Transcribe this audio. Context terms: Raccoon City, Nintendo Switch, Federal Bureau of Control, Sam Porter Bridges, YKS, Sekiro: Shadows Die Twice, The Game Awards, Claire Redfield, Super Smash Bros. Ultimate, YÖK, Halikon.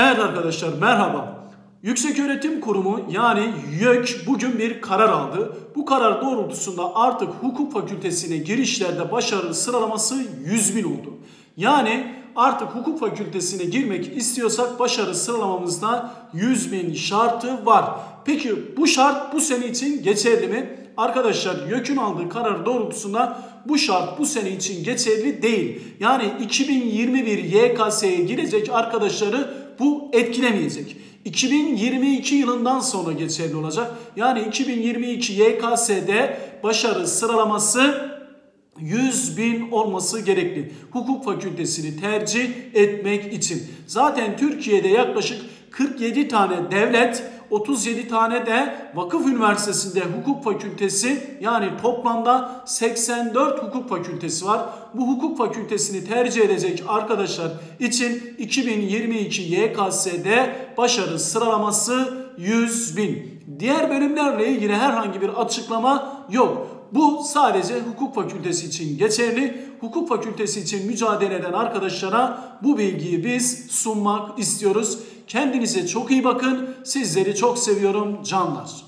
Evet arkadaşlar, merhaba. Yükseköğretim Kurumu yani YÖK bugün bir karar aldı. Bu karar doğrultusunda artık hukuk fakültesine girişlerde başarı sıralaması 100.000 oldu. Yani artık hukuk fakültesine girmek istiyorsak başarı sıralamamızda 100.000 şartı var. Peki bu şart bu sene için geçerli mi? Arkadaşlar, YÖK'ün aldığı karar doğrultusunda bu şart bu sene için geçerli değil. Yani 2021 YKS'ye girecek arkadaşları bu etkilemeyecek. 2022 yılından sonra geçerli olacak. Yani 2022 YKS'de başarı sıralaması 100.000 olması gerekli. Hukuk fakültesini tercih etmek için. Zaten Türkiye'de yaklaşık 47 tane devlet, 37 tane de vakıf üniversitesinde hukuk fakültesi, yani toplamda 84 hukuk fakültesi var. Bu hukuk fakültesini tercih edecek arkadaşlar için 2022 YKS'de başarı sıralaması 100.000. Diğer bölümlerle ilgili herhangi bir açıklama yok. Bu sadece hukuk fakültesi için geçerli. Hukuk fakültesi için mücadele eden arkadaşlara bu bilgiyi biz sunmak istiyoruz. Kendinize çok iyi bakın. Sizleri çok seviyorum canlar.